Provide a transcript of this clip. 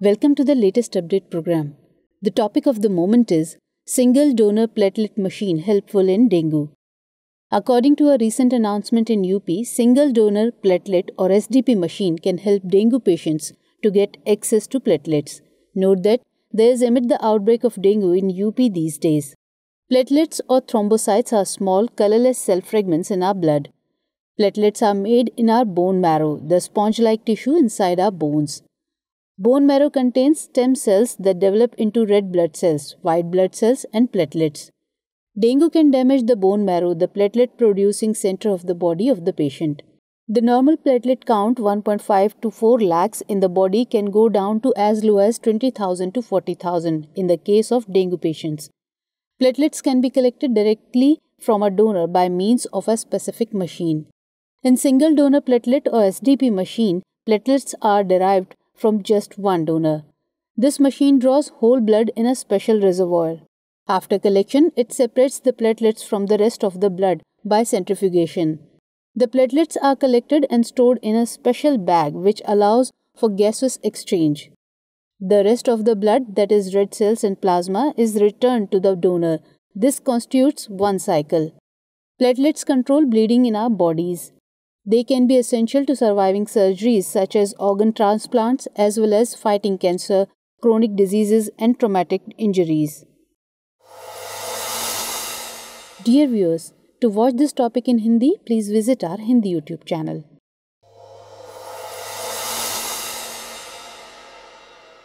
Welcome to the latest update program. The topic of the moment is Single Donor Platelet Machine Helpful in Dengue. According to a recent announcement in UP, Single Donor Platelet or SDP machine can help dengue patients to get access to platelets. Note that there is amid the outbreak of dengue in UP these days. Platelets or thrombocytes are small, colorless cell fragments in our blood. Platelets are made in our bone marrow, the sponge-like tissue inside our bones. Bone marrow contains stem cells that develop into red blood cells, white blood cells and platelets. Dengue can damage the bone marrow, the platelet-producing center of the body of the patient. The normal platelet count 1.5 to 4 lakhs in the body can go down to as low as 20,000 to 40,000 in the case of dengue patients. Platelets can be collected directly from a donor by means of a specific machine. In single donor platelet or SDP machine, platelets are derived from just one donor. This machine draws whole blood in a special reservoir. After collection, it separates the platelets from the rest of the blood by centrifugation. The platelets are collected and stored in a special bag which allows for gaseous exchange. The rest of the blood, that is red cells and plasma, is returned to the donor. This constitutes one cycle. Platelets control bleeding in our bodies. They can be essential to surviving surgeries such as organ transplants as well as fighting cancer, chronic diseases and traumatic injuries. Dear viewers, to watch this topic in Hindi, please visit our Hindi YouTube channel.